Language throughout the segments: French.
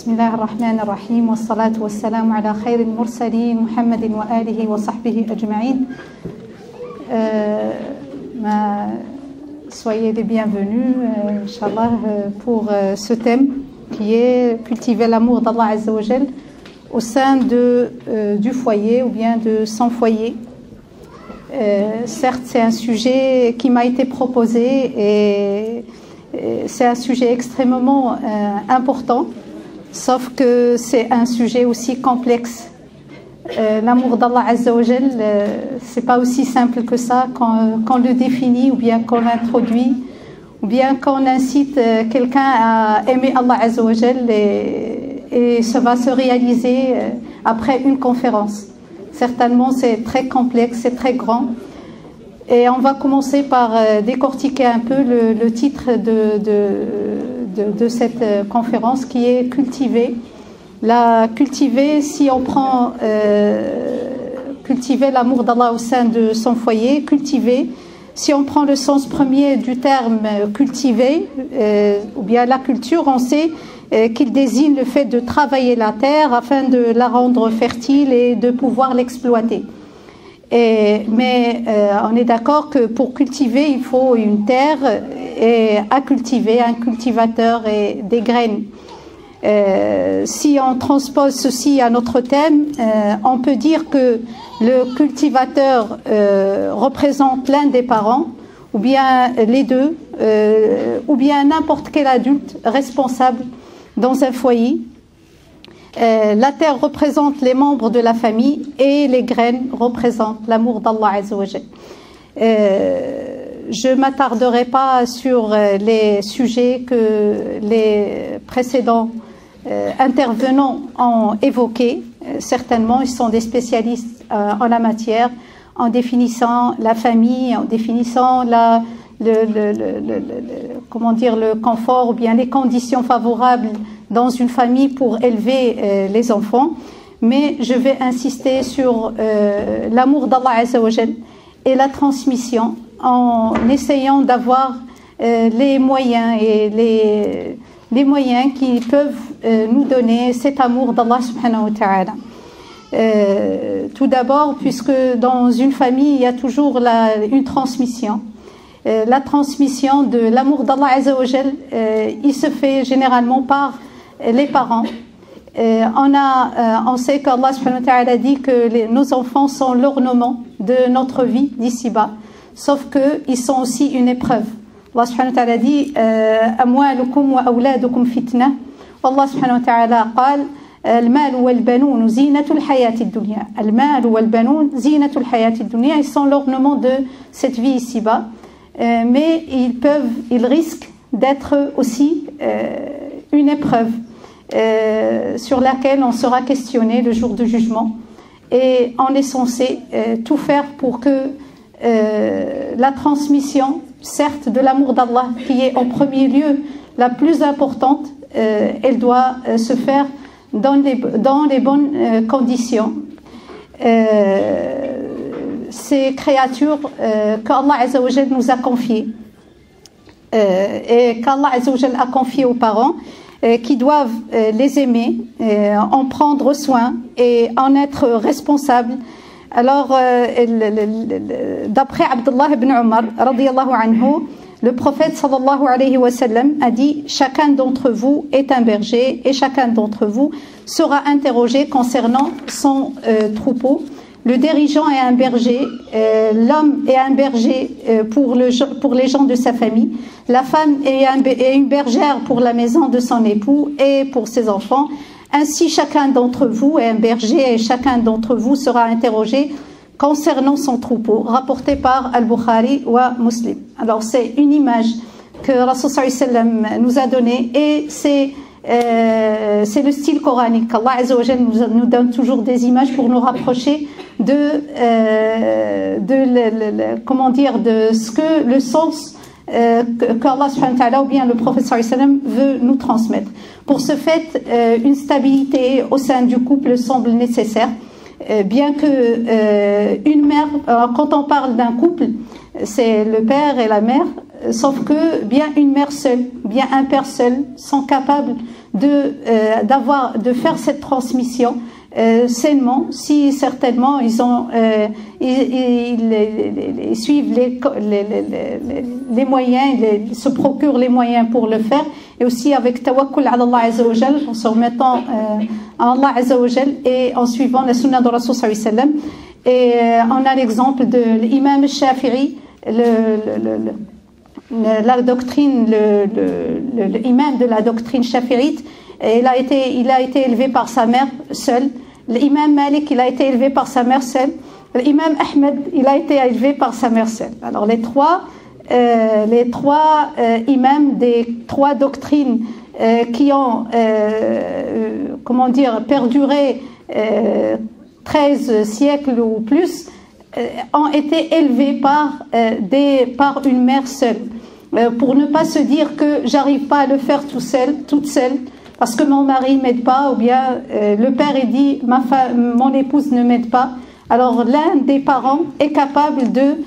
Bismillah ar-Rahman ar-Rahim wa salatu wa salam ala khayr al-mursaleen Muhammadin wa alihi wa sahbihi ajma'in. Soyez les bienvenus, Inch'Allah, pour ce thème qui est cultiver l'amour d'Allah Azzawajal au sein du foyer ou bien de son foyer. Certes, c'est un sujet qui m'a été proposé et c'est un sujet extrêmement important, sauf que c'est un sujet aussi complexe. L'amour d'Allah Azzawajal, c'est pas aussi simple que ça qu'on le définit ou bien qu'on l'introduit ou bien qu'on incite quelqu'un à aimer Allah Azzawajal et ça va se réaliser après une conférence. Certainement, c'est très complexe, c'est très grand. Et on va commencer par décortiquer un peu le titre de cette conférence qui est « Cultiver ». La cultiver, si on prend cultiver l'amour d'Allah au sein de son foyer, cultiver, si on prend le sens premier du terme « cultiver » ou bien la culture, on sait qu'il désigne le fait de travailler la terre afin de la rendre fertile et de pouvoir l'exploiter. Mais on est d'accord que pour cultiver, il faut une terre à cultiver, un cultivateur et des graines. Si on transpose ceci à notre thème, on peut dire que le cultivateur représente l'un des parents, ou bien les deux, ou bien n'importe quel adulte responsable dans un foyer. La terre représente les membres de la famille et les graines représentent l'amour d'Allah Azzawajal. Je ne m'attarderai pas sur les sujets que les précédents intervenants ont évoqués. Certainement, ils sont des spécialistes en la matière, en définissant la famille, en définissant comment dire, le confort ou bien les conditions favorables dans une famille pour élever les enfants, mais je vais insister sur l'amour d'Allah Azzawajal et la transmission en essayant d'avoir les moyens et les moyens qui peuvent nous donner cet amour d'Allah subhanahu wa ta'ala. Tout d'abord, puisque dans une famille, il y a toujours une transmission. La transmission de l'amour d'Allah Azzawajal, il se fait généralement par les parents. On sait qu'Allah subhanahu wa ta'ala dit que nos enfants sont l'ornement de notre vie d'ici-bas, sauf qu'ils sont aussi une épreuve. Allah subhanahu wa ta'ala dit amwalukum wa awladukum fitna. Allah subhanahu wa ta'ala قال المال والبنون زينة الحياة الدنيا. المال والبنون زينة الحياة الدنيا. Ils sont l'ornement de cette vie ici-bas, mais ils risquent d'être aussi une épreuve sur laquelle on sera questionné le jour du jugement, et on est censé tout faire pour que la transmission, certes de l'amour d'Allah, qui est en premier lieu la plus importante, elle doit se faire dans les bonnes conditions. Ces créatures qu'Allah Azzawajal nous a confiées et qu'Allah Azzawajal a confiées aux parents, qui doivent les aimer, en prendre soin et en être responsables. Alors, d'après Abdullah ibn Umar, le prophète sallallahu alayhi wa sallam a dit « Chacun d'entre vous est un berger et chacun d'entre vous sera interrogé concernant son troupeau. Le dirigeant est un berger, l'homme est un berger pour les gens de sa famille, la femme est une bergère pour la maison de son époux et pour ses enfants. Ainsi, chacun d'entre vous est un berger et chacun d'entre vous sera interrogé concernant son troupeau. » Rapporté par Al-Bukhari wa Muslim. Alors, c'est une image que Rasul sallallahu alayhi wa sallam nous a donnée, et c'est le style coranique. Allah Azzawajal nous donne toujours des images pour nous rapprocher comment dire, de ce que le sens qu'Allah subhanahu wa ta'ala ou bien le prophète sallallahu alayhi wa sallam veut nous transmettre. Pour ce fait, une stabilité au sein du couple semble nécessaire, bien que une mère, quand on parle d'un couple, c'est le père et la mère, sauf que bien une mère seule, bien un père seul sont capables de faire cette transmission sainement, si certainement ils ont ils suivent les moyens, se procurent les moyens pour le faire, et aussi avec tawakkul à Allah Azzawajal, en se remettant à Allah Azzawajal et en suivant la sunna de Rasul sallallahu alayhi wa sallam. Et on a l'exemple de l'imam Shafiri, l'imam de la doctrine shafirite. Il a été élevé par sa mère seule. L'imam Malik, il a été élevé par sa mère seule. L'imam Ahmed, il a été élevé par sa mère seule. Alors les trois imams des trois doctrines qui ont comment dire, perduré 13 siècles ou plus, ont été élevés par une mère seule. Pour ne pas se dire que j'arrive pas à le faire toute seule, parce que mon mari ne m'aide pas, ou bien le père il dit mon épouse ne m'aide pas. Alors l'un des parents est capable de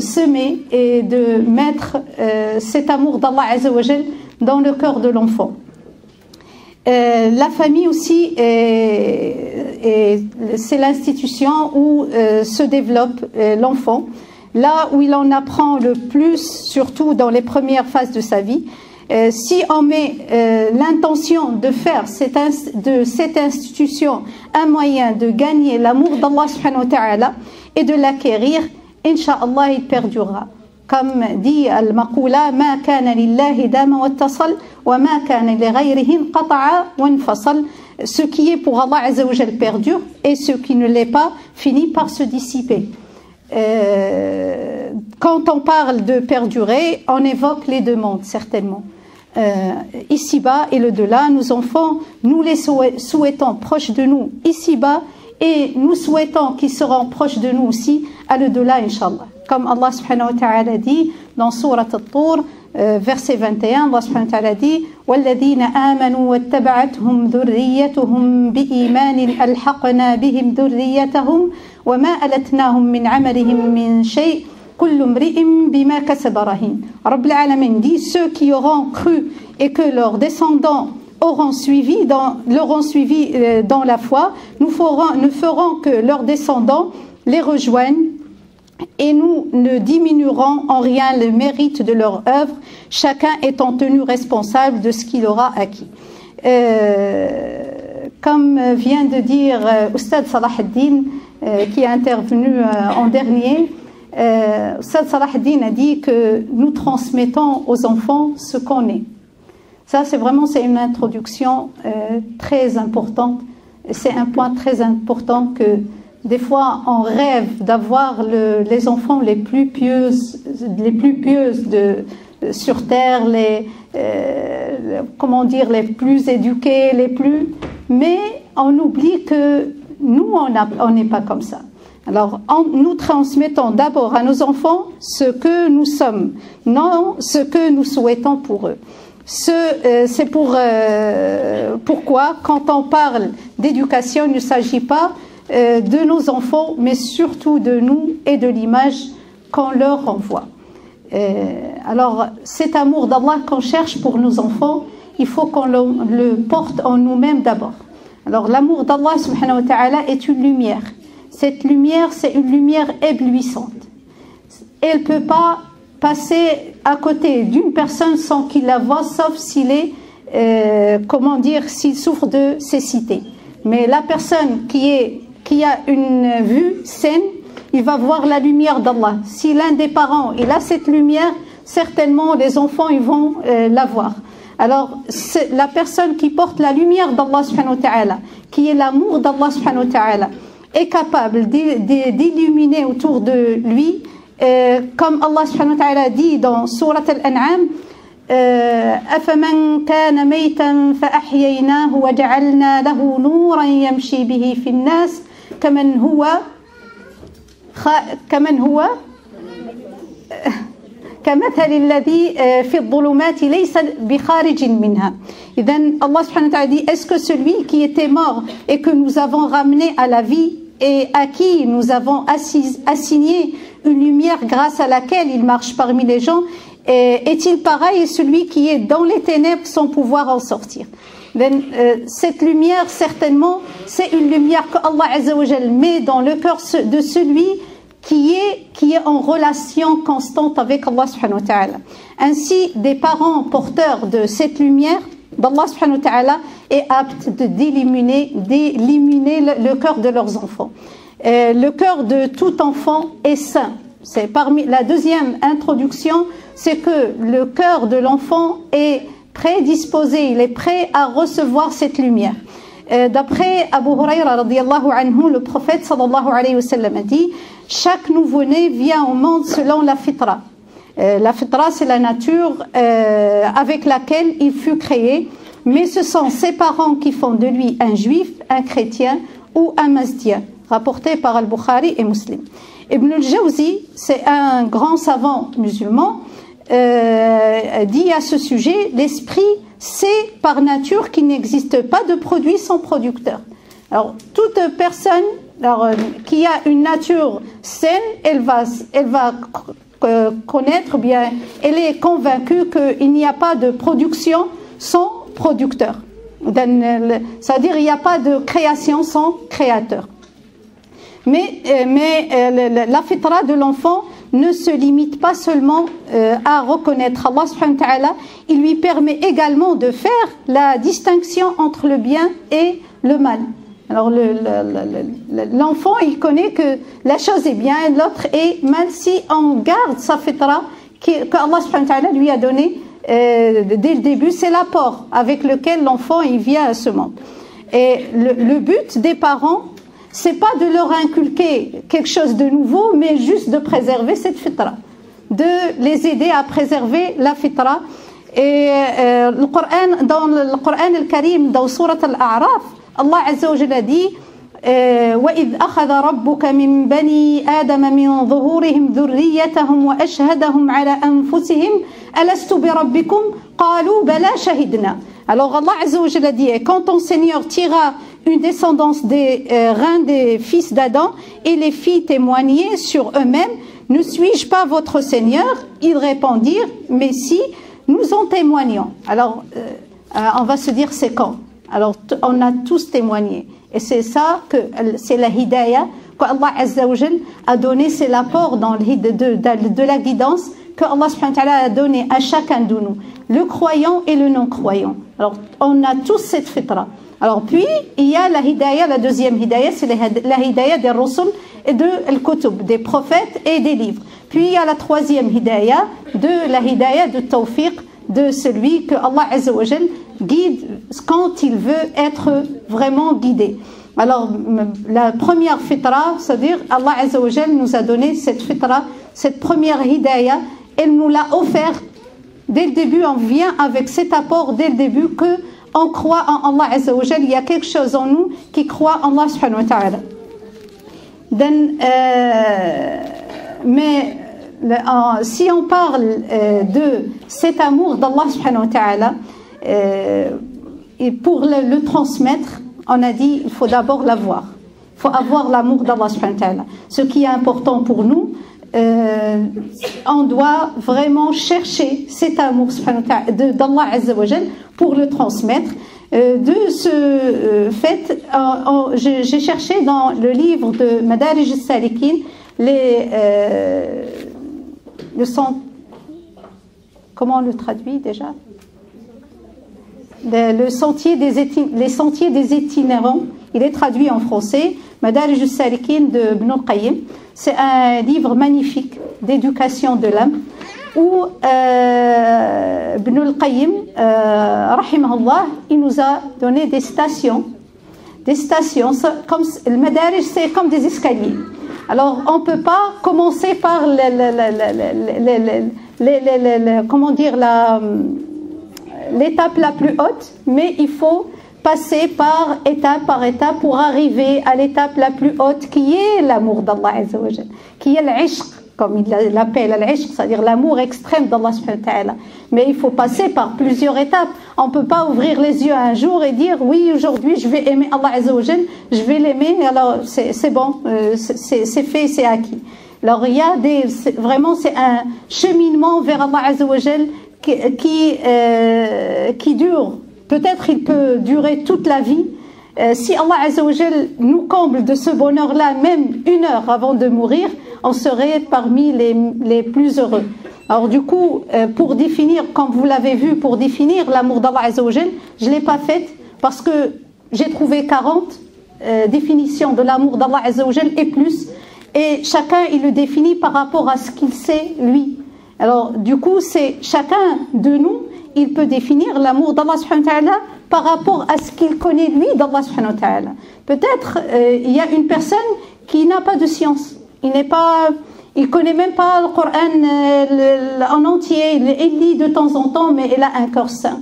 semer et de mettre cet amour d'Allah Azzawajal dans le cœur de l'enfant. La famille aussi, c'est l'institution où se développe l'enfant, là où il en apprend le plus, surtout dans les premières phases de sa vie. Si on met l'intention de faire de cette institution un moyen de gagner l'amour d'Allah subhanahu wa ta'ala et de l'acquérir, incha'Allah il perdurera. Comme dit Al-Maqula, ma kana lillahi dama wa tasal wa ma kana li ghayrihin qata'a wa infasal. Ce qui est pour Allah Azzawajal perdure, et ce qui ne l'est pas finit par se dissiper. Quand on parle de perdurer, on évoque les deux mondes, certainement. Ici-bas et le delà, nos enfants, nous les souhaitons proches de nous ici-bas, et nous souhaitons qu'ils seront proches de nous aussi à le delà, Inch'Allah. Comme Allah subhanahu wa ta'ala dit dans Surat At-Tur, verset 21, Allah subhanahu wa ta'ala dit وَالَّذِينَ آمَنُوا وَاتَّبَعَتْهُمْ ذُرِّيَّتُهُمْ بِإِيمَانٍ أَلْحَقْنَا بِهِمْ ذُرِّيَّتَهُمْ وَمَا أَلَتْنَاهُمْ مِنْ عَمَلِهِمْ مِنْ شَيْءٍ كُلُّ امْرِئٍ بِمَا كَسَبَ رَهِينٌ. Rabbil Alamin dit, ceux qui auront cru et que leurs descendants l'auront suivi dans la foi, nous ferons que leurs descendants les rejoignent, et nous ne diminuerons en rien le mérite de leur œuvre, chacun étant tenu responsable de ce qu'il aura acquis. Comme vient de dire Oustad Salahaddine, qui est intervenu en dernier, Oustad Salahaddine a dit que nous transmettons aux enfants ce qu'on est. Ça, c'est vraiment une introduction très importante. C'est un point très important que des fois, on rêve d'avoir les enfants les plus pieuses sur terre, les plus éduqués, mais on oublie que nous, on n'est pas comme ça. Alors, nous transmettons d'abord à nos enfants ce que nous sommes, non ce que nous souhaitons pour eux. C'est pourquoi, quand on parle d'éducation, il ne s'agit pas de nos enfants, mais surtout de nous et de l'image qu'on leur envoie. Alors, cet amour d'Allah qu'on cherche pour nos enfants, il faut qu'on le porte en nous-mêmes d'abord. Alors, l'amour d'Allah subhanahu wa ta'ala est une lumière. Cette lumière, c'est une lumière éblouissante. Elle ne peut pas passer à côté d'une personne sans qu'il la voie, sauf s'il est, s'il souffre de cécité. Mais la personne qui a une vue saine, il va voir la lumière d'Allah. Si l'un des parents il a cette lumière, certainement les enfants ils vont la voir. Alors la personne qui porte la lumière d'Allah subhanahu wa ta'ala, qui est l'amour d'Allah subhanahu wa ta'ala, est capable d'illuminer autour de lui, comme Allah subhanahu wa ta'ala dit dans Surat Al-An'am, أَفَمَنْ كَانَ مَيْتًا فَأَحْيَيْنَاهُ وَجَعَلْنَا لَهُ نُورًا يَمْشِي بِهِ فِي النَّاسِ كَمَنْ هُوَ كَمَثَلِ الَّذِي فِي الظُّلُمَاتِ لَيْسَ بِخَارِجٍ مِنْهَا. Then Allah subhanahu wa ta'ala dit, est-ce que celui qui était mort et que nous avons ramené à la vie et à qui nous avons assigné une lumière grâce à laquelle il marche parmi les gens, est-il pareil à celui qui est dans les ténèbres sans pouvoir en sortir? Cette lumière, certainement, c'est une lumière que Allah Azzawajal met dans le cœur de celui qui est en relation constante avec Allah subhanahu wa ta'ala. Ainsi, des parents porteurs de cette lumière d'Allah subhanahu wa ta'ala est apte d'illuminer le cœur de leurs enfants. Le cœur de tout enfant est saint. C'est parmi la deuxième introduction, c'est que le cœur de l'enfant est prédisposé, il est prêt à recevoir cette lumière. D'après Abu Huraira radiyallahu anhu, le prophète sallallahu alayhi wa sallam a dit: chaque nouveau-né vient au monde selon la fitra. La fitra, c'est la nature avec laquelle il fut créé, mais ce sont ses parents qui font de lui un juif, un chrétien ou un mazdien, rapporté par Al-Bukhari et Muslim. Ibn al-Jawzi, c'est un grand savant musulman, dit à ce sujet: l'esprit sait par nature qu'il n'existe pas de produit sans producteur. Alors, toute personne qui a une nature saine, elle va connaître bien, elle est convaincue qu'il n'y a pas de production sans producteur. C'est-à-dire il n'y a pas de création sans créateur. Mais la fitra de l'enfant ne se limite pas seulement à reconnaître Allah subhanahu wa ta'ala, il lui permet également de faire la distinction entre le bien et le mal. Alors l'enfant, il connaît que la chose est bien, l'autre est mal, si on garde sa fitra qu'Allah subhanahu wa ta'ala lui a donné dès le début, c'est l'apport avec lequel l'enfant il vient à ce monde. Et le but des parents, c'est pas de leur inculquer quelque chose de nouveau, mais juste de préserver cette fitra, de les aider à préserver la fitra. Et le Coran, dans le Coran al-Karim, dans sourate al-A'raf, Allah Azza wa Jalla dit: وَإِذْ أَخَذَ رَبُّكَ مِنْ بَنِي آدَمَ مِنْ ظُهُورِهِمْ ذُرِّيَّتَهُمْ وَأَشْهَدَهُمْ عَلَى أَنفُسِهِمْ أَلَسْتُ بِرَبِّكُمْ قَالُوا بَلَا شَهِدْنَا. Alors Allah Azza wa Jalla dit: et quand ton Seigneur tira une descendance des reins des fils d'Adam et les fit témoigner sur eux-mêmes, ne suis-je pas votre Seigneur? Ils répondirent: mais si, nous en témoignons. Alors on va se dire: c'est quand? Alors on a tous témoigné, et c'est ça que c'est la hidayah qu'Allah Azza wa Jal a donné, c'est l'apport dans le de la guidance que Allah subhanahu wa ta'ala a donné à chacun de nous, le croyant et le non-croyant. Alors on a tous cette fitra. Alors puis il y a la hidayah, la deuxième hidayah, c'est la hidayah des rusul et de al-kutub, des prophètes et des livres. Puis il y a la troisième hidayah, la hidayah de tawfiq, de celui que Allah Azza wa Jal guide quand il veut être vraiment guidé. Alors la première fitra, c'est-à-dire Allah Azza wa Jal nous a donné cette fitra, cette première hidayah, elle nous l'a offerte dès le début. On vient avec cet apport dès le début que on croit en Allah Azza wa Jal, il y a quelque chose en nous qui croit en Allah subhanahu wa ta'ala. Mais si on parle de cet amour d'Allah subhanahu wa ta'ala, et pour le transmettre, on a dit il faut d'abord l'avoir. Il faut avoir l'amour d'Allah subhanahu wa ta'ala. Ce qui est important pour nous, on doit vraiment chercher cet amour d'Allah Azza wa Jal pour le transmettre. De ce fait, j'ai cherché dans le livre de Madarij al-Salikin le sens, comment on le traduit déjà, les sentiers des itinérants. Il est traduit en français, Madarij al-Salikin de Ibn al-Qayyim. C'est un livre magnifique d'éducation de l'âme, où Ibn al-Qayyim, rahimahullah, il nous a donné des stations, comme le madarij, c'est comme des escaliers. Alors on ne peut pas commencer par l'étape la plus haute, mais il faut passer par étape pour arriver à l'étape la plus haute, qui est l'amour d'Allah Azza wa Jal, qui est l'ishq, comme il l'appelle l'ishq, c'est-à-dire l'amour extrême d'Allah subhanahu wa ta'ala. Mais il faut passer par plusieurs étapes. On ne peut pas ouvrir les yeux un jour et dire: oui, aujourd'hui je vais aimer Allah Azza wa Jal, je vais l'aimer, alors c'est bon, c'est fait, c'est acquis. Alors il y a vraiment c'est un cheminement vers Allah Azzawajal qui dure. Peut-être il peut durer toute la vie. Si Allah Azzawajal nous comble de ce bonheur-là, même une heure avant de mourir, on serait parmi les plus heureux. Alors du coup, pour définir, comme vous l'avez vu, pour définir l'amour d'Allah Azzawajal, je ne l'ai pas faite parce que j'ai trouvé 40 définitions de l'amour d'Allah Azzawajal et plus. Et chacun, il le définit par rapport à ce qu'il sait, lui. Alors du coup, c'est chacun de nous, il peut définir l'amour d'Allah subhanahu wa ta'ala par rapport à ce qu'il connaît, lui, d'Allah subhanahu wa ta'ala. Peut-être, il y a une personne qui n'a pas de science. Il n'est pas... Il connaît même pas le Coran en entier, il lit de temps en temps, mais il a un cœur sain.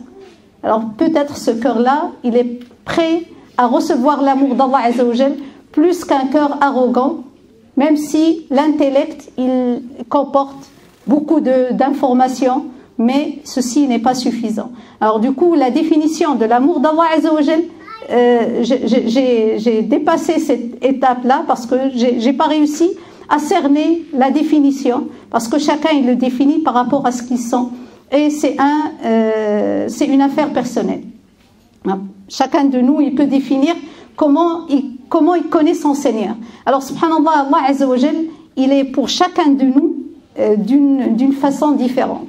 Alors peut-être ce cœur-là, il est prêt à recevoir l'amour d'Allah Azzawajal plus qu'un cœur arrogant, même si l'intellect, il comporte beaucoup d'informations, mais ceci n'est pas suffisant. Alors du coup, la définition de l'amour d'Allah Azzawajal, j'ai dépassé cette étape-là parce que j'ai pas réussi à cerner la définition, parce que chacun il le définit par rapport à ce qu'ils sont, et c'est une affaire personnelle. Chacun de nous il peut définir comment il connaît son Seigneur. Alors subhanallah, Allah Azzawajal, il est pour chacun de nous d'une façon différente,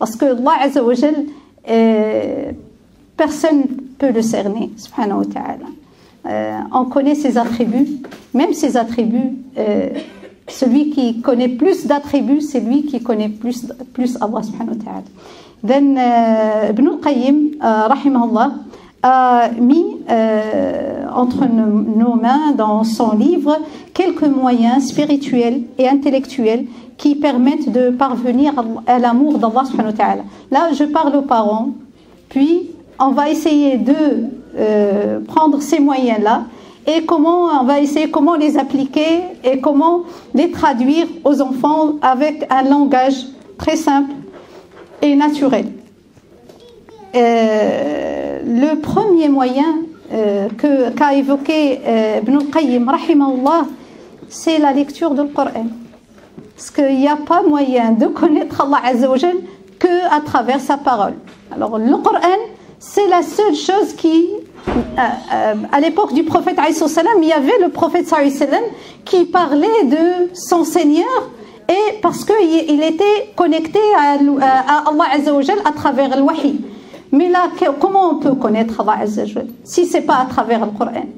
parce que Allah Azzawajal, personne peut le cerner subhanahu wa ta'ala. On connaît ses attributs, même ses attributs, celui qui connaît plus d'attributs, c'est lui qui connaît plus Allah subhanahu wa ta'ala. Then Ibn al-Qayyim, rahimahullah, a mis entre nos mains dans son livre quelques moyens spirituels et intellectuels qui permettent de parvenir à l'amour d'Allah subhanahu wa ta'ala. Là, je parle aux parents, puis on va essayer de prendre ces moyens-là, et comment on va essayer, comment les appliquer et comment les traduire aux enfants avec un langage très simple et naturel. Le premier moyen qu'a évoqué Ibn al-Qayyim, rahimahullah, c'est la lecture du Coran. Parce qu'il n'y a pas moyen de connaître Allah Azzawajal qu'à travers sa parole. Alors le Coran, c'est la seule chose qui, à l'époque du prophète, il y avait le prophète qui parlait de son Seigneur, et parce qu'il était connecté à Allah Azzawajal à travers le wahi. Mais là, comment on peut connaître Allah Azzawajal si ce n'est pas à travers le Coran?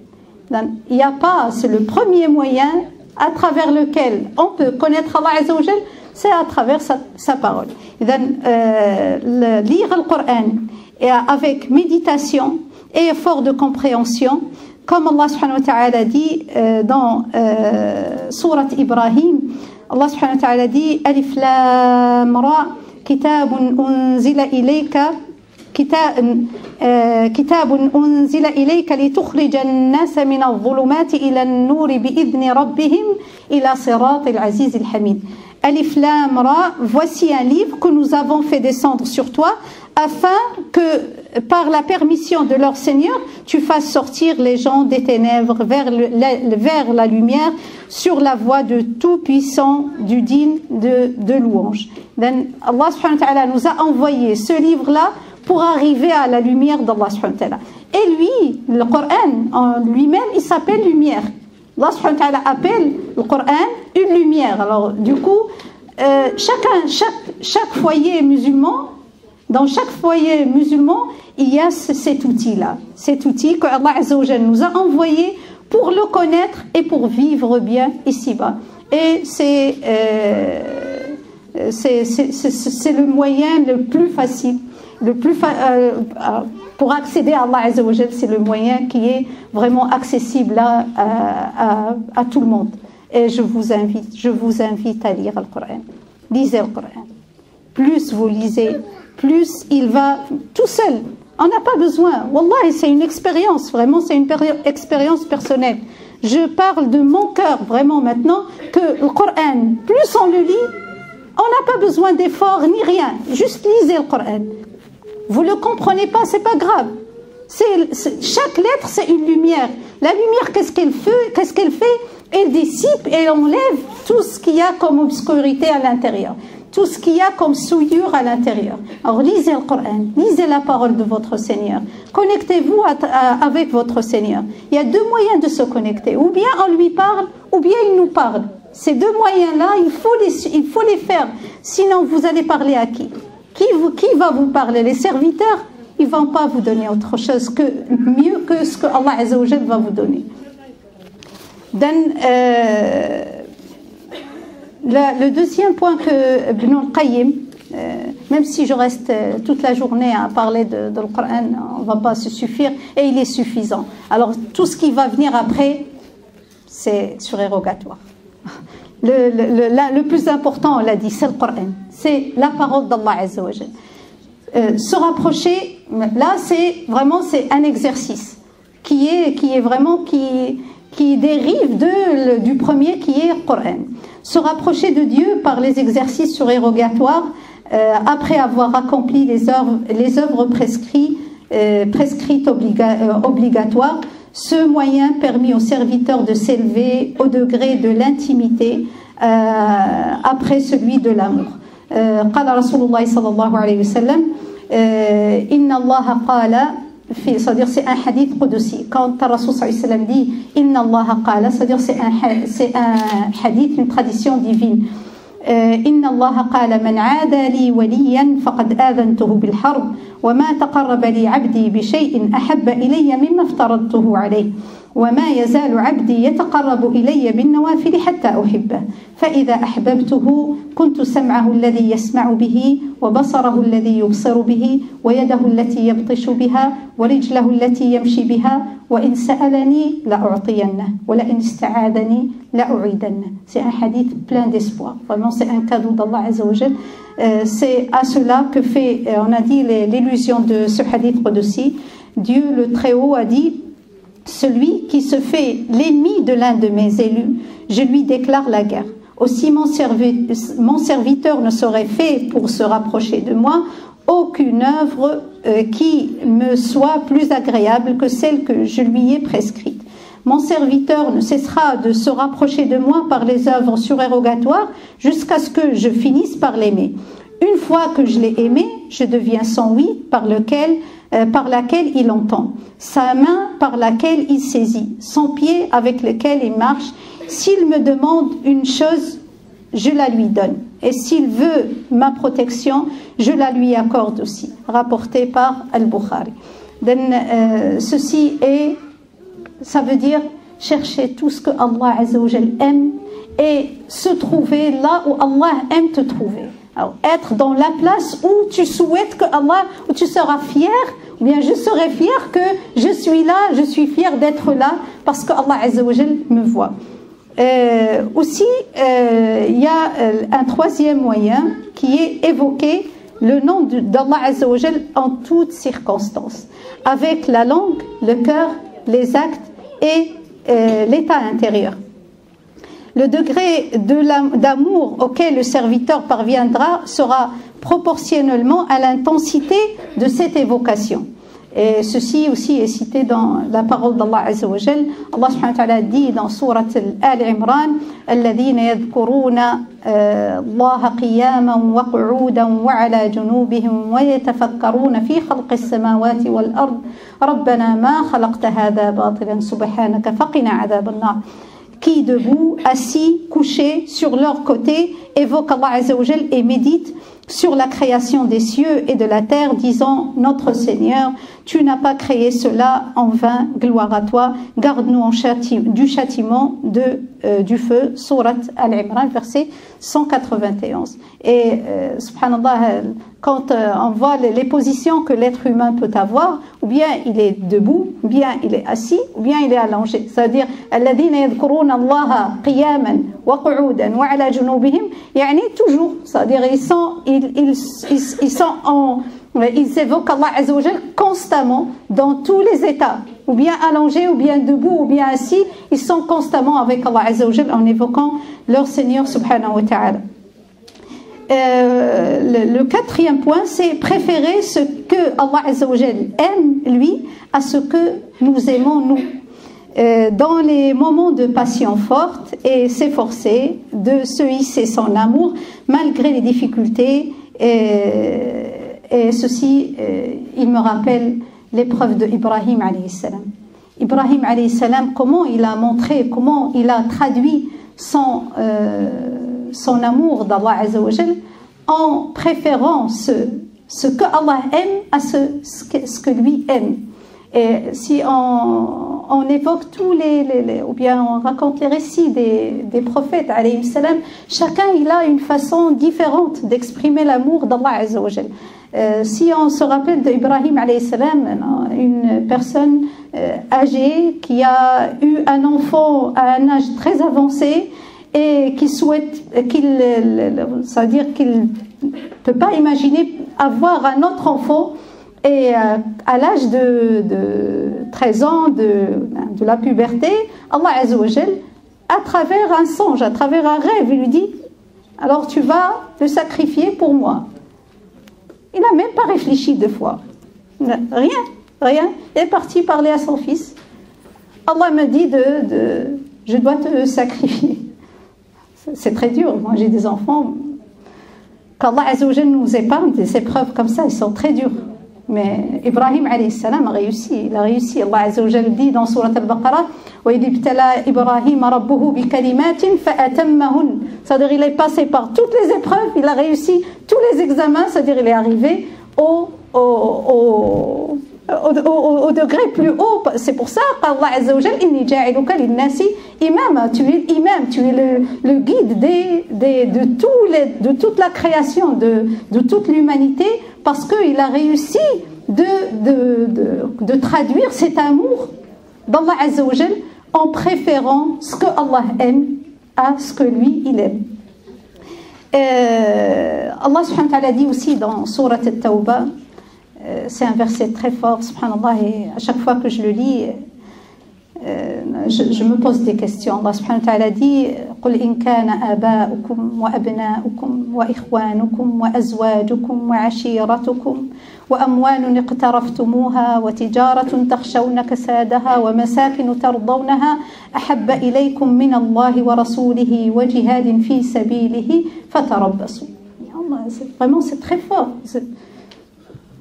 Il n'y a pas, c'est le premier moyen à travers lequel on peut connaître Allah Azzawajal, c'est à travers sa parole. Lire le Coran et avec méditation et effort de compréhension, comme Allah subhanahu wa ta'ala dit dans sourate Ibrahim, Allah subhanahu wa ta'ala dit Alif Lam Ra, Kitabun unzila ilayka, Kitabun unzila ilayka litukhrijan nasa min adh-dhulumati ila an-nuri bi'idhni rabbihim ila siratil azizil hamid. Alif Lam Ra, voici un livre que nous avons fait descendre sur toi afin que, par la permission de leur Seigneur, tu fasses sortir les gens des ténèbres vers la lumière sur la voie de tout-puissant, du digne de louange. Then Allah subhanahu wa ta'ala nous a envoyé ce livre-là pour arriver à la lumière d'Allah subhanahu wa ta'ala. Et lui, le Coran en lui-même, il s'appelle lumière. Allah subhanahu wa ta'ala appelle le Coran une lumière. Alors du coup, chaque foyer musulman, dans chaque foyer musulman, il y a cet outil-là. Cet outil que Allah Azzawajal nous a envoyé pour le connaître et pour vivre bien ici-bas. Et c'est le moyen le plus facile. Pour accéder à Allah Azzawajal, c'est le moyen qui est vraiment accessible à tout le monde. Et je vous invite à lire le Coran. Lisez le Coran. Plus vous lisez, plus il va tout seul. On n'a pas besoin. Wallahi, c'est une expérience. Vraiment, c'est une expérience personnelle. Je parle de mon cœur, vraiment, maintenant, que le Coran, plus on le lit, on n'a pas besoin d'efforts ni rien. Juste lisez le Coran. Vous ne le comprenez pas, ce n'est pas grave. Chaque lettre, c'est une lumière. La lumière, qu'est-ce qu'elle fait? et dissipe et enlève tout ce qu'il y a comme obscurité à l'intérieur, tout ce qu'il y a comme souillure à l'intérieur. Alors lisez le Coran, lisez la parole de votre Seigneur, connectez-vous avec votre Seigneur. Il y a deux moyens de se connecter, ou bien on lui parle, ou bien il nous parle. Ces deux moyens-là, il faut les faire, sinon vous allez parler à qui va vous parler? Les serviteurs, ils ne vont pas vous donner autre chose que mieux que ce que Allah Azzawajal va vous donner. Le deuxième point que Ibn al-Qayyim, même si je reste toute la journée à parler de le Coran, on ne va pas se suffire, et il est suffisant. Alors tout ce qui va venir après, c'est surérogatoire. Le plus important, on l'a dit, c'est le Coran, c'est la parole d'Allah Azzawajal. Se rapprocher, là c'est vraiment un exercice qui dérive du premier qui est le Coran. Se rapprocher de Dieu par les exercices surérogatoires après avoir accompli les œuvres prescrites obligatoires. Ce moyen permet aux serviteurs de s'élever au degré de l'intimité après celui de l'amour. قال رسول الله صلى الله عليه وسلم إن الله قال في صديق سئ حديث قدسي كان الرسول صلى الله عليه وسلم دي إن الله قال صديق سئ حديث من tradition divine إن الله قال من عاد لي وليا فقد آذنته بالحرب وما تقرب لي عبدي بشيء أحب إلي مما افترضته عليه وما يزال عبدي يتقرب إلي بالنوافل حتى أحبه فإذا أحببته كنت سمعه الذي يسمع به وبصره الذي يبصر به ويده التي يبطش بها ورجله التي يمشي بها وإن سألني لأعطينه ولئن استعاذني لأعيدنه. C'est un hadith plein d'espoir. Vraiment, c'est un cadeau d'Allah Azzawajal. C'est à cela que fait, on a dit l'illusion de ce hadith qudsi. Dieu le Très-Haut a dit: celui qui se fait l'ennemi de l'un de mes élus, je lui déclare la guerre. Aussi mon serviteur ne serait fait pour se rapprocher de moi aucune œuvre qui me soit plus agréable que celle que je lui ai prescrite. Mon serviteur ne cessera de se rapprocher de moi par les œuvres surérogatoires jusqu'à ce que je finisse par l'aimer. Une fois que je l'ai aimé, je deviens son oui par laquelle il entend, sa main par laquelle il saisit, son pied avec lequel il marche. S'il me demande une chose, je la lui donne. Et s'il veut ma protection, je la lui accorde aussi. Rapporté par Al-Bukhari. Ça veut dire chercher tout ce que Allah Azzawajal aime et se trouver là où Allah aime te trouver. Alors, être dans la place où tu souhaites que Allah, où tu seras fier, ou bien je serai fier que je suis là, je suis fier d'être là parce que Allah Azzawajal me voit. Aussi, il y a un troisième moyen qui est évoquer le nom d'Allah Azzawajal en toutes circonstances, avec la langue, le cœur, les actes et l'état intérieur. Le degré d'amour auquel le serviteur parviendra sera proportionnellement à l'intensité de cette évocation. Et ceci aussi est cité dans la parole d'Allah Azzawajal. Allah subhanahu wa ta'ala dit dans Surat Al-Imran: الذين يذكرون الله قياما وقعودا وعلى جنوبهم ويتفكرون في خلق السماوات والأرض ربنا ما خلقت هذا باطلا سبحانك فقنا عذاب النار. Qui debout, assis, couché, sur leur côté, évoque Allah Azzawajal et médite sur la création des cieux et de la terre, disant: notre Seigneur, tu n'as pas créé cela en vain, gloire à toi, garde-nous du châtiment du feu. Surat Al-Imran, verset 191. Et subhanallah, quand on voit les positions que l'être humain peut avoir, ou bien il est debout, ou bien il est assis, ou bien il est allongé. C'est-à-dire, toujours, c'est-à-dire, ils évoquent Allah Azzawajal constamment dans tous les états, ou bien allongés, ou bien debout, ou bien assis. Ils sont constamment avec Allah Azzawajal en évoquant leur Seigneur subhanahu wa ta'ala. Le quatrième point, c'est préférer ce que Allah Azzawajal aime, lui, à ce que nous aimons, nous. dans les moments de passion forte et s'efforcer de se hisser son amour malgré les difficultés. Et ceci, il me rappelle l'épreuve de Ibrahim alayhi salam. Ibrahim alayhi salam, comment il a montré, comment il a traduit son amour d'Allah Azzawajal en préférant ce que Allah aime à ce que lui aime. Et si on évoque tous ou bien on raconte les récits des prophètes, alayhim salam, chacun il a une façon différente d'exprimer l'amour d'Allah Azzawajal. Si on se rappelle d'Ibrahim alayhi salam, une personne âgée qui a eu un enfant à un âge très avancé et qui souhaite c'est-à-dire qu'il peut pas imaginer avoir un autre enfant. Et à l'âge de 13 ans, de la puberté, Allah Azzawajal, à travers un songe, à travers un rêve, il lui dit « Alors tu vas te sacrifier pour moi ». Il n'a même pas réfléchi deux fois. Rien, rien. Il est parti parler à son fils. Allah me dit « Je dois te sacrifier ». C'est très dur, moi j'ai des enfants. Qu'Allah Azzawajal nous épargne des épreuves comme ça, ils sont très durs. Mais Ibrahim alayhi salam a réussi, il a réussi. Allah Azzawajal dit dans Surat al-Baqarah وَإِذِ ابْتَلَى إِبْرَاهِيمَ رَبُّهُ بِكَلِمَاتٍ فَأَتَمَّهُنَّ. C'est-à-dire il est passé par toutes les épreuves, il a réussi tous les examens, c'est-à-dire il est arrivé au degré plus haut. C'est pour ça qu'Allah Azzawajal إِنِّي جَاعِلُكَ لِلنَّاسِ إِمَامًا. Tu es l'imam, tu es le guide de toute la création, de toute l'humanité, parce qu'il a réussi de traduire cet amour d'Allah Azzawajal en préférant ce que Allah aime à ce que lui il aime. Allah subhanahu wa ta'ala dit aussi dans Surat al-Tawbah, c'est un verset très fort, subhanallah, et à chaque fois que je le lis, je me pose des questions. Allah subhanahu wa ta'ala dit قل إن كان آباؤكم وأبناؤكم وإخوانكم وأزواجكم وعشيرتكم وأموال اقترفتموها وتجارة تخشون كسادها ومساكن ترضونها أحب إليكم من الله ورسوله وجهاد في سبيله فتربصوا. Vraiment, c'est très fort.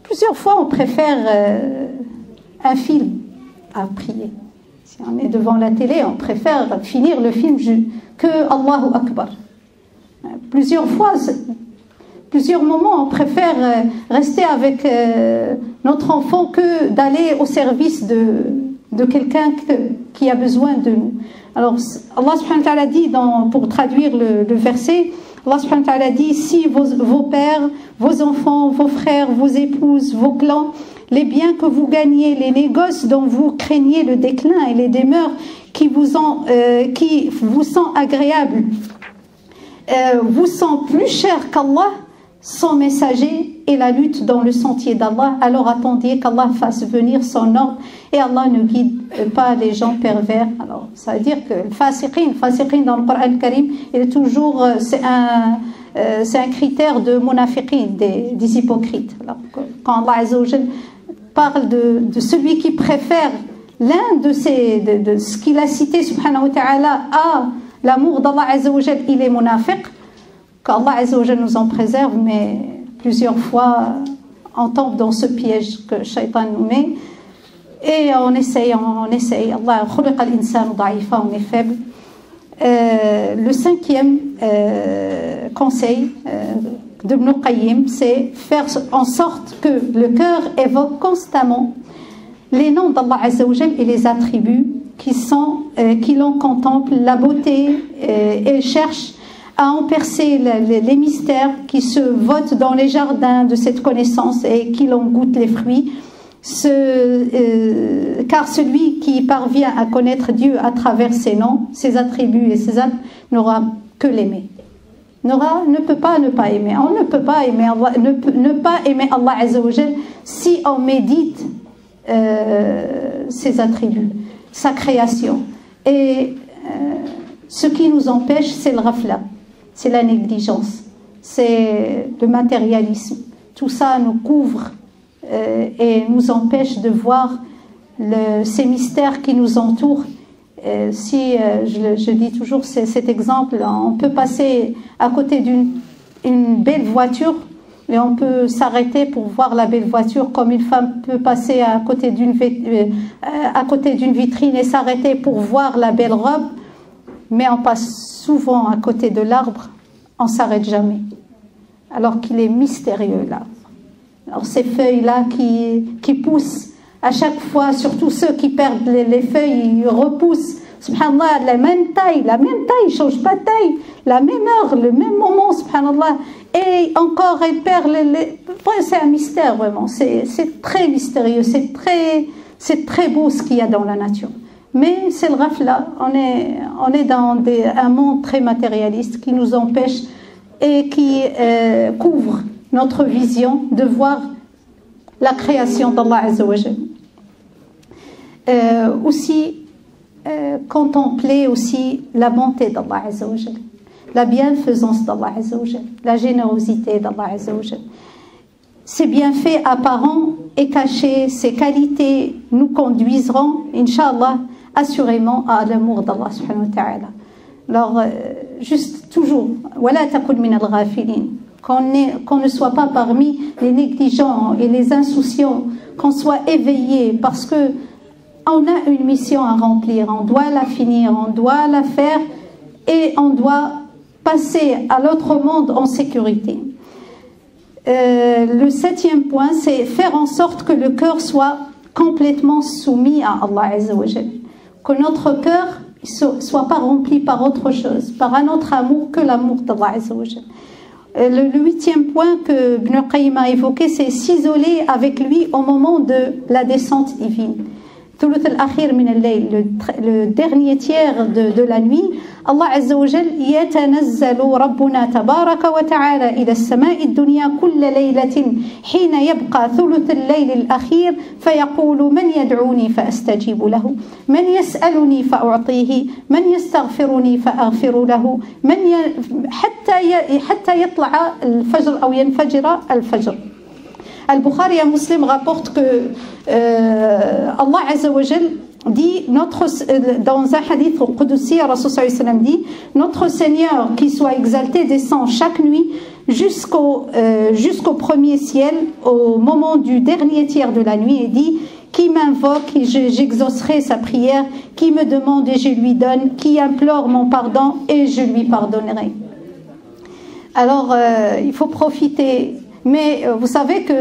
Plusieurs fois, on préfère un film à prier. Si on est devant la télé, on préfère finir le film que Allahu Akbar. Plusieurs fois, plusieurs moments, on préfère rester avec notre enfant que d'aller au service de quelqu'un qui a besoin de nous. Alors, Allah subhanahu wa ta'ala dit, pour traduire le verset, Allah subhanahu wa ta'ala dit, si vos pères, vos enfants, vos frères, vos épouses, vos clans, les biens que vous gagnez, les négoces dont vous craignez le déclin et les demeures qui vous sont agréables, vous sont plus chers qu'Allah, son messager et la lutte dans le sentier d'Allah, alors attendez qu'Allah fasse venir son ordre et Allah ne guide pas les gens pervers. Alors, ça veut dire que le fasiqin dans le Coran Karim, il est toujours, c'est un critère de munafiqin, des hypocrites. Alors, quand Allah Azzawajal parle de celui qui préfère l'un de ce qu'il a cité, subhanahu wa ta'ala, à l'amour d'Allah Azzawajal, il est munafiq. Qu'Allah Azzawajal nous en préserve, mais plusieurs fois on tombe dans ce piège que Shaitan nous met et on essaye. Allah khulqa l'insan da'ifa, on est faible. Le cinquième conseil d'Ibn al-Qayyim, c'est faire en sorte que le cœur évoque constamment les noms d'Allah Azzawajal et les attributs qui l'en contemplent, la beauté, et cherche à en percer les mystères qui se votent dans les jardins de cette connaissance et qui en goûtent les fruits. Car celui qui parvient à connaître Dieu à travers ses noms, ses attributs et ses actes n'aura que l'aimer. Ne peut pas ne pas aimer. On ne peut pas aimer Allah, ne pas aimer Allah Azzawajal si on médite ses attributs, sa création. Et ce qui nous empêche, c'est le rafla, c'est la négligence, c'est le matérialisme. Tout ça nous couvre et nous empêche de voir ces mystères qui nous entourent si je dis toujours cet exemple, on peut passer à côté d'une belle voiture et on peut s'arrêter pour voir la belle voiture, comme une femme peut passer à côté d'une vitrine et s'arrêter pour voir la belle robe, mais on passe souvent à côté de l'arbre, on s'arrête jamais, alors qu'il est mystérieux l'arbre. Alors ces feuilles-là qui poussent à chaque fois, surtout ceux qui perdent les feuilles, ils repoussent, subhanallah, la même taille, ils ne changent pas de taille, la même heure, le même moment, subhanallah, et encore ils perdent les... Ouais, c'est un mystère vraiment, c'est très mystérieux, c'est très beau ce qu'il y a dans la nature. Mais c'est le rafla, on est dans un monde très matérialiste qui nous empêche et qui couvre notre vision de voir la création d'Allah Azzawajal. Aussi, contempler aussi la bonté d'Allah Azzawajal, la bienfaisance d'Allah Azzawajal, la générosité d'Allah Azzawajal. Ces bienfaits apparents et cachés, ces qualités nous conduiseront, Inch'Allah, assurément à l'amour d'Allah subhanahu wa ta'ala. Alors, juste toujours, وَلَا تَكُنْ مِنَ الْغَافِلِينَ, qu'on ne soit pas parmi les négligents et les insouciants, qu'on soit éveillé, parce que on a une mission à remplir, on doit la finir, on doit la faire et on doit passer à l'autre monde en sécurité. Le septième point, c'est faire en sorte que le cœur soit complètement soumis à Allah Azzawajal, que notre cœur ne soit pas rempli par autre chose, par un autre amour que l'amour d'Allah Azzawajal. Le huitième point que Ibn al-Qayyim a évoqué, c'est s'isoler avec lui au moment de la descente divine. Le dernier tiers de la nuit, Allah Azzawajal يتنزل ربنا تبارك وتعالى إلى السماء الدنيا كل ليلة حين يبقى ثلث الليل الأخير فيقول من يدعوني فأستجيب له من يسألني فأعطيه من يستغفرني فأغفر له من حتى يطلع الفجر أو ينفجر الفجر. Al-Bukhari et Muslim rapportent que Allah Azzawajal dit, dans un hadith au Qudsi, Rasul sallallahu alayhi wa sallam dit, notre Seigneur, qu'il soit exalté, descend chaque nuit jusqu'au premier ciel, au moment du dernier tiers de la nuit, et dit, qui m'invoque, j'exaucerai sa prière, qui me demande et je lui donne, qui implore mon pardon et je lui pardonnerai. Alors, il faut profiter. Mais vous savez qu'à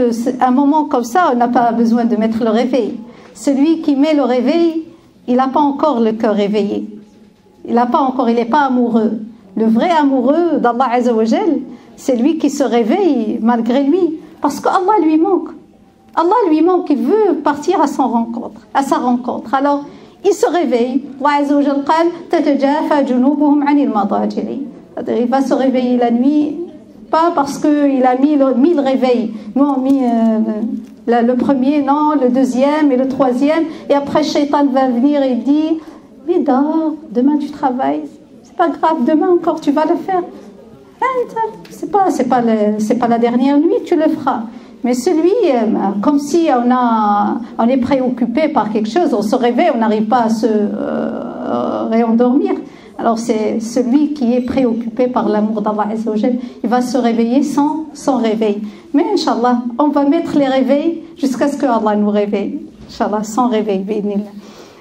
un moment comme ça, on n'a pas besoin de mettre le réveil. Celui qui met le réveil, il n'a pas encore le cœur réveillé. Il n'a pas encore, il n'est pas amoureux. Le vrai amoureux d'Allah Azzawajal, c'est lui qui se réveille malgré lui. Parce qu'Allah lui manque. Allah lui manque, il veut partir à son rencontre, à sa rencontre. Alors, il se réveille. Allah Azzawajal dit, il va se réveiller la nuit. Pas parce qu'il a mis mille réveils. Nous, on a mis le premier, non, le deuxième et le troisième. Et après, Shaitan va venir et dit, mais dors, demain tu travailles. C'est pas grave, demain encore tu vas le faire. C'est pas la dernière nuit, tu le feras. Mais celui, comme si on est préoccupé par quelque chose, on se réveille, on n'arrive pas à se réendormir. Alors c'est celui qui est préoccupé par l'amour d'Allah Azzawajal, il va se réveiller sans réveil. Mais Inch'Allah, on va mettre les réveils jusqu'à ce que Allah nous réveille. Inch'Allah, sans réveil.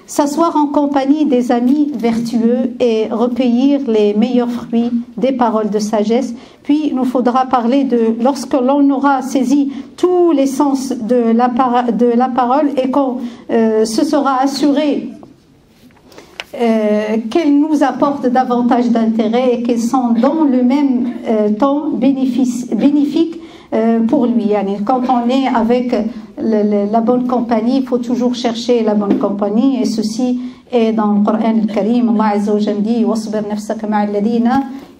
S'asseoir en compagnie des amis vertueux et recueillir les meilleurs fruits des paroles de sagesse. Puis il nous faudra parler de, lorsque l'on aura saisi tous les sens de la parole et qu'on se sera assuré qu'elles nous apportent davantage d'intérêt et qu'elles sont dans le même temps bénéfiques pour lui. Quand on est avec la bonne compagnie, il faut toujours chercher la bonne compagnie, et ceci est dans le Coran al-Karim. Allah Azzawajal dit, وَاصْبِرْ نَفْسَكَ مَعَ الَّذِينَ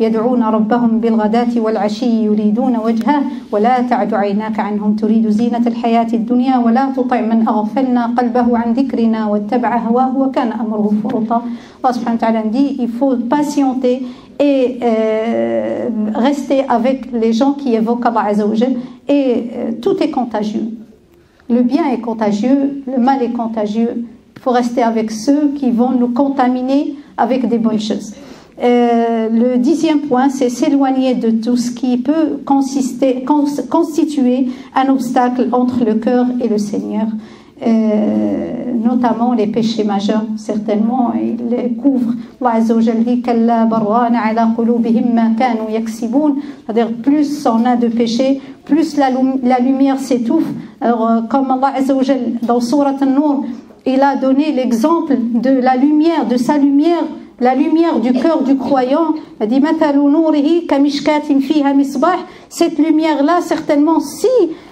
يَدْعُونَ رَبَّهُمْ بِالْغَدَاةِ وَالْعَشِيِّ يُرِيدُونَ وَجْهَهُ وَلَا تَعْدُ عَيْنَاكَ عَنْهُمْ تُرِيدُ زِينَةَ الْحَيَاةِ الدُّنْيَا وَلَا تُطِعْ مَنْ أَغْفَلْنَا قَلْبَهُ عَنْ ذِكْرِنَا وَاتَّبَعَ هَوَاهُ وَكَانَ أَمْرُهُ فُرُطًا. Allah subhanahu wa ta'ala dit, il faut patienter et rester avec les gens qui évoquent Allah Azzawajal, et tout est contagieux. Le bien est contagieux, le mal est contagieux, Il faut rester avec ceux qui vont nous contaminer avec des bonnes choses. Le 10e point, c'est s'éloigner de tout ce qui peut constituer un obstacle entre le cœur et le Seigneur, notamment les péchés majeurs. Certainement, il les couvre. Allah Azzawajal dit kalla barrana ala qulubihim ma kanu yaksibun. C'est-à-dire, plus on a de péchés, plus la lumière s'étouffe. Alors, comme Allah Azzawajal, dans Sourate An-Nur, il a donné l'exemple de la lumière, de sa lumière. La lumière du cœur du croyant, cette lumière-là, certainement, si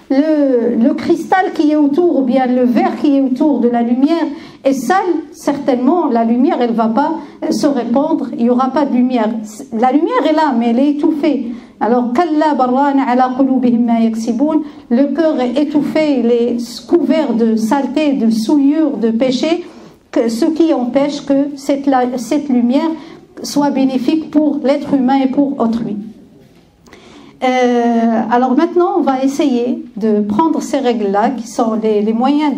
le cristal qui est autour, ou bien le verre qui est autour de la lumière est sale, certainement, la lumière, elle ne va pas se répandre, il n'y aura pas de lumière. La lumière est là, mais elle est étouffée. Alors, le cœur est étouffé, il est couvert de saleté, de souillure, de péché. Que ce qui empêche que cette lumière soit bénéfique pour l'être humain et pour autrui. Alors maintenant, on va essayer de prendre ces règles-là, qui sont les moyens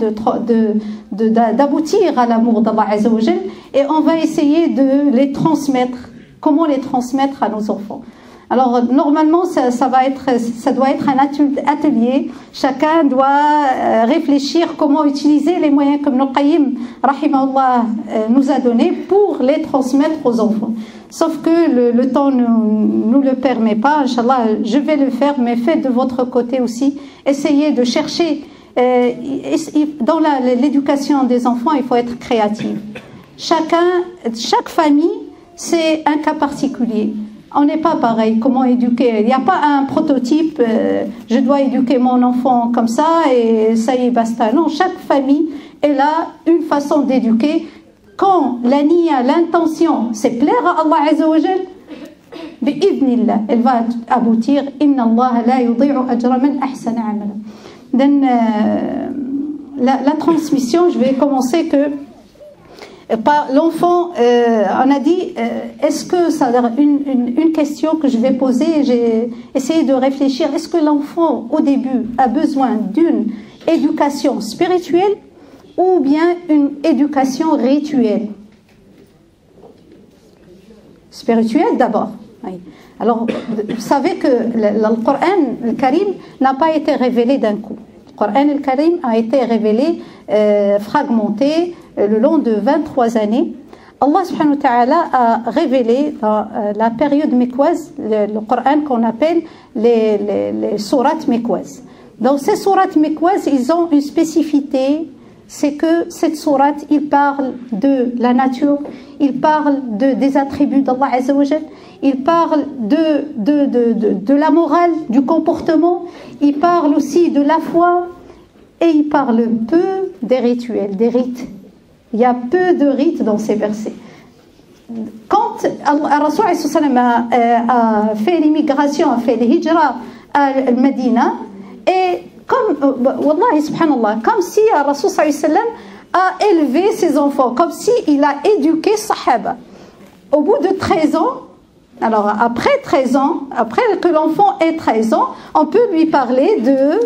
d'aboutir à l'amour d'Allah Azzawajal, et on va essayer de les transmettre. Comment les transmettre à nos enfants? Alors normalement, ça doit être un atelier. Chacun doit réfléchir comment utiliser les moyens que Ibn al-Qayyim rahimahullah nous a donnés pour les transmettre aux enfants. Sauf que le temps ne nous le permet pas. Inch'Allah, je vais le faire, mais faites de votre côté aussi. Essayez de chercher. Dans l'éducation des enfants, il faut être créatif. Chaque famille, c'est un cas particulier. On n'est pas pareil, comment éduquer? Il n'y a pas un prototype, je dois éduquer mon enfant comme ça et ça y est, basta. Non, chaque famille, elle a une façon d'éduquer. Quand la niya, l'intention, c'est plaire à Allah Azzawajal, bi'idnillah, elle va aboutir. Inna Allah la yudhi'u ajra man ahsana amala. Donc, la transmission, je vais commencer que par l'enfant, on a dit, est-ce que ça une question que je vais poser, j'ai essayé de réfléchir, est-ce que l'enfant au début a besoin d'une éducation spirituelle ou bien une éducation rituelle? Spirituelle d'abord, oui. Alors, vous savez que le Coran, le Karim, n'a pas été révélé d'un coup. Le Coran, le Karim a été révélé, fragmenté, le long de 23 années. Allah subhanahu wa ta'ala a révélé dans la période mecquoise le Coran qu'on appelle les sourates mecquoises. Dans ces sourates mecquoises, ils ont une spécificité, c'est que cette sourate, il parle de la nature, il parle des attributs d'Allah Azzawajal, il parle de la morale, du comportement, il parle aussi de la foi et il parle peu des rituels, des rites. Il y a peu de rites dans ces versets. Quand Rasul a fait l'immigration, a fait l'hijra à Medina, et comme, wallahi, subhanallah, comme si Rasul a élevé ses enfants, comme s'il a éduqué Sahaba. Au bout de 13 ans, alors après 13 ans, après que l'enfant ait 13 ans, on peut lui parler de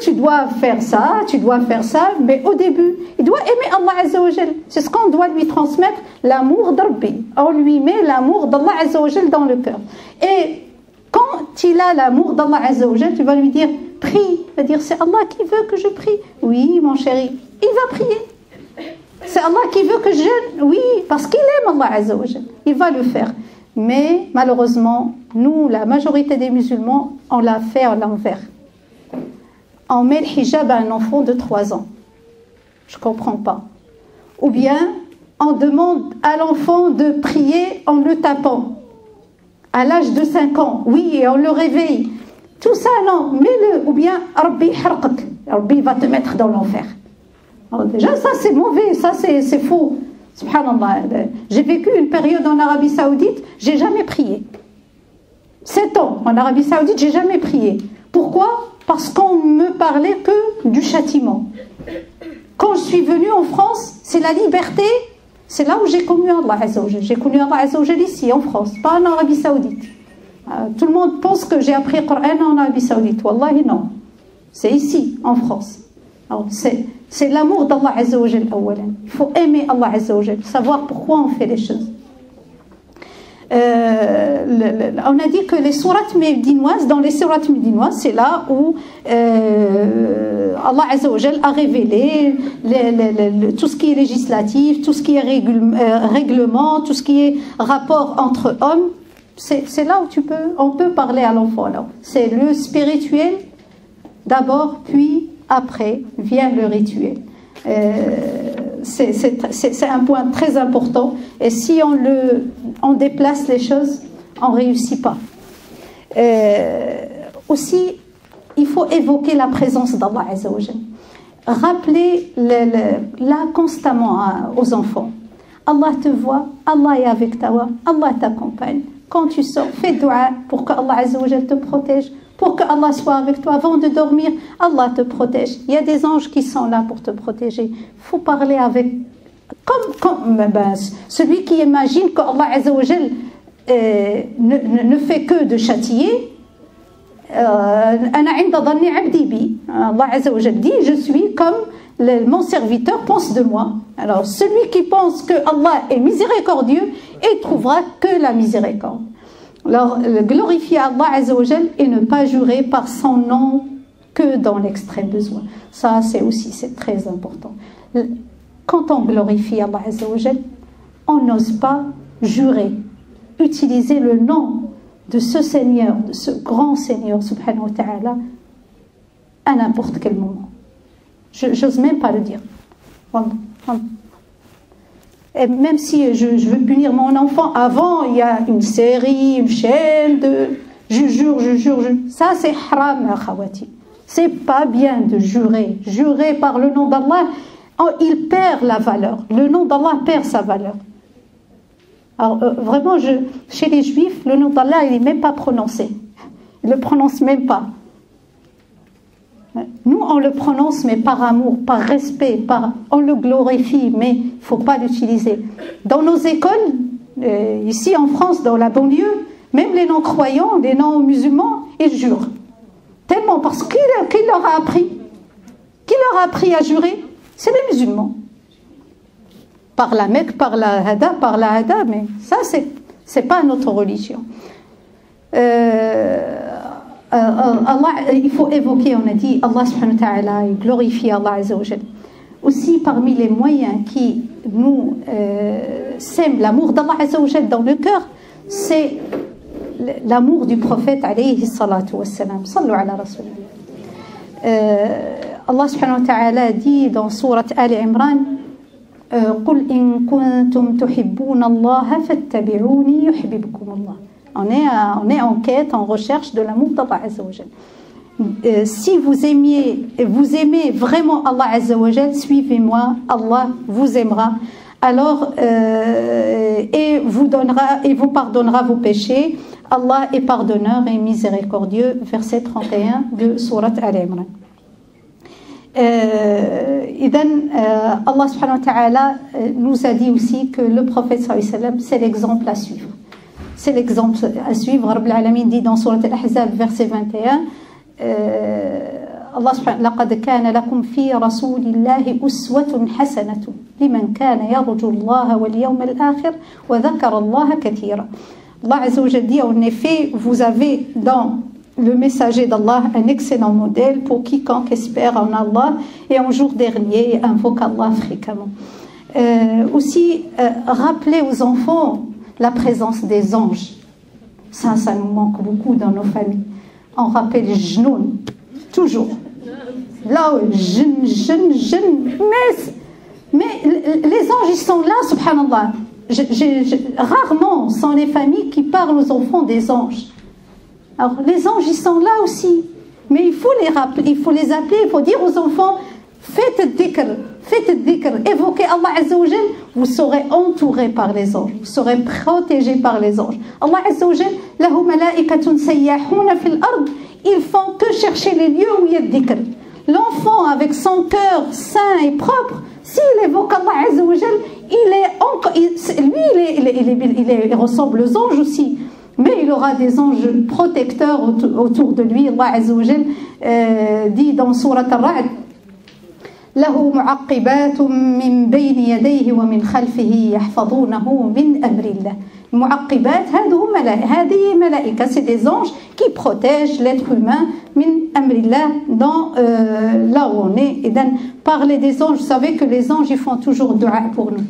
tu dois faire ça, tu dois faire ça, mais au début, il doit aimer Allah Azzawajal. C'est ce qu'on doit lui transmettre, l'amour d'Rabbi. On lui met l'amour d'Allah Azzawajal dans le cœur. Et quand il a l'amour d'Allah Azzawajal, tu vas lui dire, prie. Il va dire, c'est Allah qui veut que je prie. Oui, mon chéri, il va prier. C'est Allah qui veut que je jeûne. Oui, parce qu'il aime Allah Azzawajal. Il va le faire. Mais malheureusement, nous, la majorité des musulmans, on l'a fait à l'envers. On met le hijab à un enfant de 3 ans. Je ne comprends pas. Ou bien, on demande à l'enfant de prier en le tapant. À l'âge de 5 ans, oui, et on le réveille. Tout ça, non, mets-le. Ou bien, Rabbi harqak, Rabbi va te mettre dans l'enfer. Déjà, ça c'est mauvais, ça c'est faux. Subhanallah, j'ai vécu une période en Arabie Saoudite, j'ai jamais prié. 7 ans, en Arabie Saoudite, j'ai jamais prié. Pourquoi? Parce qu'on me parlait que du châtiment. Quand je suis venue en France, c'est la liberté, c'est là où j'ai connu Allah Azzawajal. J'ai connu Allah Azzawajal ici, en France, pas en Arabie Saoudite. Tout le monde pense que j'ai appris le Coran en Arabie Saoudite. Wallahi, non. C'est ici, en France. Alors, C'est l'amour d'Allah Azzawajal. Il faut aimer Allah Azzawajal, savoir pourquoi on fait les choses. On a dit que les sourates médinoises, dans les sourates médinoises, c'est là où Allah Azzawajal a révélé tout ce qui est législatif, tout ce qui est règlement, tout ce qui est rapport entre hommes. C'est là où on peut parler à l'enfant. C'est le spirituel d'abord, puis après vient le rituel. C'est un point très important, et si on déplace les choses, on ne réussit pas. Aussi, il faut évoquer la présence d'Allah Azzawajal. Rappeler là constamment aux enfants: Allah te voit, Allah est avec toi, Allah t'accompagne. Quand tu sors, fais dua pour que Allah Azzawajal te protège, pour que Allah soit avec toi. Avant de dormir, Allah te protège. Il y a des anges qui sont là pour te protéger. Il faut parler avec... Comme celui qui imagine qu'Allah Azzawajal ne fait que de châtier. Allah Azzawajal dit: je suis comme mon serviteur pense de moi. Alors celui qui pense que Allah est miséricordieux, il trouvera que la miséricorde. Alors, glorifier Allah Azzawajal et ne pas jurer par son nom que dans l'extrême besoin. Ça, c'est aussi, c'est très important. Quand on glorifie Allah Azzawajal, on n'ose pas jurer. Utiliser le nom de ce Seigneur, de ce grand Seigneur, subhanahu wa ta'ala, à n'importe quel moment. Je n'ose même pas le dire. Et même si je veux punir mon enfant, avant, il y a une série, une chaîne de je jure. Ça, c'est haram, akhawati. C'est pas bien de jurer. Jurer par le nom d'Allah, il perd la valeur. Le nom d'Allah perd sa valeur. Alors, vraiment, chez les juifs, le nom d'Allah, il n'est même pas prononcé. Ils ne le prononcent même pas. Nous, on le prononce, mais par amour, par respect, on le glorifie, mais il ne faut pas l'utiliser. Dans nos écoles, ici en France, dans la banlieue, même les non-croyants, les non-musulmans, ils jurent. Tellement, parce qui leur a appris? Qui leur a appris à jurer? C'est les musulmans. Par la Mecque, par la Hada, mais ça, c'est pas notre religion. Allah, il faut évoquer, on a dit, Allah subhanahu wa ta'ala, et glorifier Allah Azzawajal. Aussi, parmi les moyens qui nous sèment l'amour d'Allah Azzawajal dans le cœur, c'est l'amour du prophète alayhi salatu wassalam. Sallu ala rasulullah. Allah subhanahu wa ta'ala dit dans Surat Ali Imran: Qul in kuntum tuhibbuna Allah fattabi'uni yuhibbukum Allah. On est en quête, en recherche de l'amour d'Allah Azzawajal. Si vous aimez vraiment Allah Azzawajal, suivez-moi, Allah vous aimera. Alors, et vous pardonnera vos péchés. Allah est pardonneur et miséricordieux. Verset 31 de Sourate Al-Imran. Allah subhanahu wa ta'ala nous a dit aussi que le prophète sallallahu alayhi wa sallam, c'est l'exemple à suivre. C'est l'exemple à suivre. Rabbil Alamin dit dans Sourate Al-Ahzab, verset 21, Allah subhanahu wa ta'ala: لَقَدْ كَانَ لَكُمْ فِي رَسُولِ اللَّهِ أُسْوَةٌ حَسَنَةٌ لِمَنْ كَانَ يَرْجُو اللَّهَ وَالْيَوْمَ الْآخِرَ وَذَكَرَ اللَّهَ كَثِيرًا. Allah Azzawajal dit: en effet, vous avez dans le messager d'Allah un excellent modèle pour quiconque espère en Allah et en jour dernier invoque Allah fréquemment. Aussi, rappelez aux enfants la présence des anges. Ça nous manque beaucoup dans nos familles. On rappelle Jnoun, toujours. Là, Jn. Mais les anges, ils sont là, subhanallah. Rarement sont les familles qui parlent aux enfants des anges. Alors, les anges, ils sont là aussi. Mais il faut les rappeler, il faut les appeler, il faut dire aux enfants: faites dhikr, évoquez Allah Azzawajal, vous serez entouré par les anges, vous serez protégé par les anges. Allah Azzawajal, lahu malaikatun sayyahuna fil ard, ils font que chercher les lieux où il y a dhikr. L'enfant, avec son cœur sain et propre, s'il évoque Allah Azzawajal, il ressemble aux anges aussi. Mais il aura des anges protecteurs autour de lui. Allah Azzawajal dit dans Sourate Ar-Ra'd: له معقبات من بين يديه ومن خلفه يحفظونه من أمر الله. المعقبات هذه ملائكة, c'est des anges qui protègent l'être humain من أمر الله dans là où on est. Et donc, parler des anges, vous savez que les anges ils font toujours dua pour nous.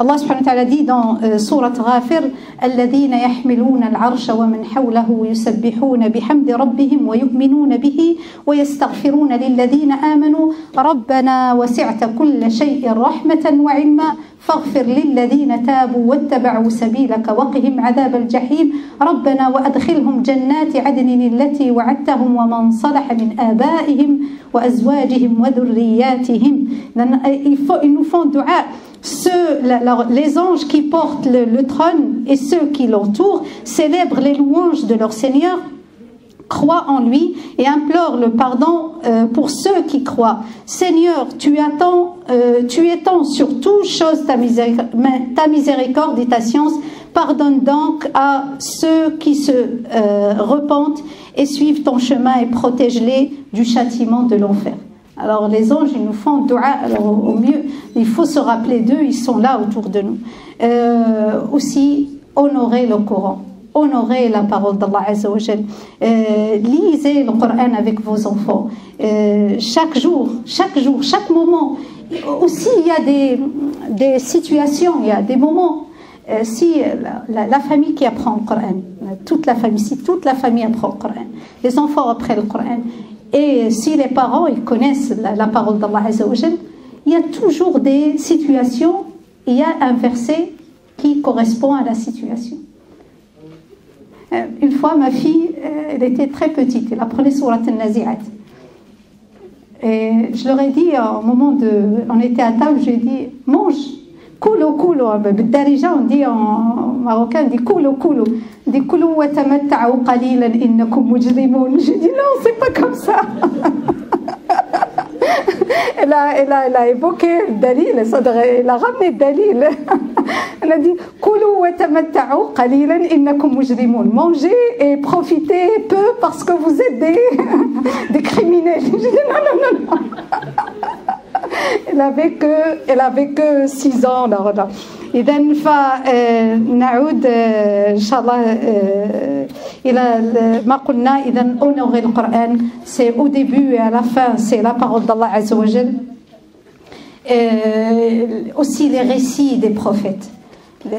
Allah subhanahu wa ta'ala dit dans sourate Ghafir الذين يحملون العرش ومن حوله يسبحون بحمد ربهم ويؤمنون به ويستغفرون للذين آمنوا ربنا وسعت كل شيء رحمة وعلما فاغفر للذين تابوا واتبعوا سبيلك وقهم عذاب الجحيم ربنا وأدخلهم جنات عدن التي وعدتهم ومن صلح من آبائهم وأزواجهم وذرياتهم. Ils nous font dua. Les anges qui portent le trône et ceux qui l'entourent célèbrent les louanges de leur Seigneur, croient en lui et implorent le pardon pour ceux qui croient. Seigneur, tu étends sur toute chose ta miséricorde et ta science. Pardonne donc à ceux qui se repentent et suivent ton chemin et protège-les du châtiment de l'enfer. Alors les anges, ils nous font dua. Alors au mieux, il faut se rappeler d'eux, ils sont là autour de nous. Aussi, honorer le Coran, honorer la parole d'Allah Azzawajal. Lisez le Coran avec vos enfants. Chaque jour, chaque moment. Aussi, il y a des situations, il y a des moments. Si la famille qui apprend le Coran, si toute la famille apprend le Coran, les enfants apprennent le Coran, et si les parents ils connaissent la parole d'Allah Azzawajal, il y a toujours des situations, il y a un verset qui correspond à la situation. Une fois, ma fille, elle était très petite, elle apprenait Sourate Al-Nazi'at. Et je leur ai dit, au moment de... On était à table, je lui ai dit, mange, coulo, coulo. Déjà, on dit en marocain, on dit coulo, coulo. Je dis non, c'est pas comme ça. Elle a évoqué le dalil, elle a ramené le dalil. Elle a dit mangez et profitez peu parce que vous êtes des criminels. Je dis non. Elle avait que 6 ans là. إذن فنعود إن شاء الله إلى ما قلنا. إذن honorer le Coran, c'est au début et à la fin, c'est la parole d'Allah Azzawajal. Aussi les récits des prophètes,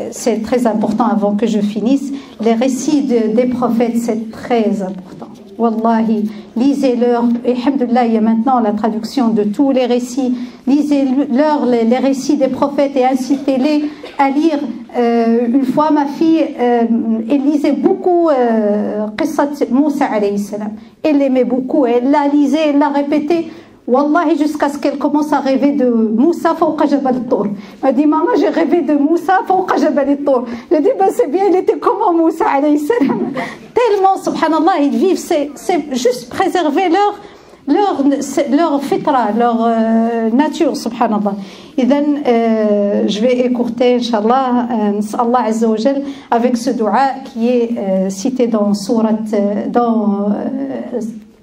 c'est très important. Avant que je finisse, les récits des prophètes, c'est très important. Wallahi, lisez-leur, et alhamdoulilah, il y a maintenant la traduction de tous les récits, lisez-leur les récits des prophètes et incitez-les à lire. Une fois, ma fille, elle lisait beaucoup Qissat Moussa alayhi salam, elle l'aimait beaucoup, elle la lisait, elle la répétait. Wallahi, jusqu'à ce qu'elle commence à rêver de Moussa fauqa Jabal al-Tur. Elle dit, maman, j'ai rêvé de Moussa fauqa Jabal al-Tur. Elle dit, ben c'est bien, il était comment Moussa alayhi salam. Tellement, subhanallah, ils vivent, c'est juste préserver leur fitra, leur nature, subhanallah. Et donc, je vais écourter, inshallah, Allah Azzawajal, avec ce dua qui est cité dans sourate, dans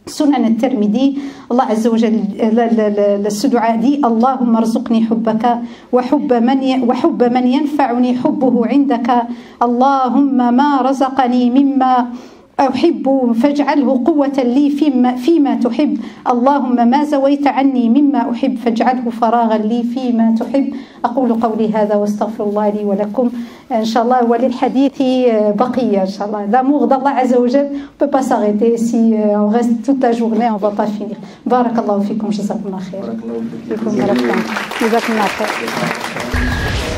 Sunan al-Tirmidhi. Allah Azzawajal, ce dua dit Allahumma arzuqni hubbaka wa hubba man yanfa'uni hubbuhu indaka. Allahumma ma razaqani mimma أحب فاجعله قوة لي فيما تحب اللهم ما زويت عني مما أحب فاجعله فراغا لي فيما تحب. أقول قولي هذا واستغفر الله لي ولكم إن شاء الله, وللحديث بقية إن شاء الله. L'amour d'Allah Azza wa Jal ne peut pas s'arrêter. Si on reste toute la journée, on ne va pas finir. بارك الله فيكم, جزاكم الله خير.